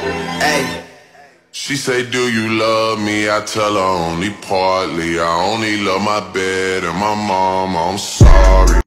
Hey. She say, do you love me? I tell her only partly. I only love my bed and my mama. I'm sorry.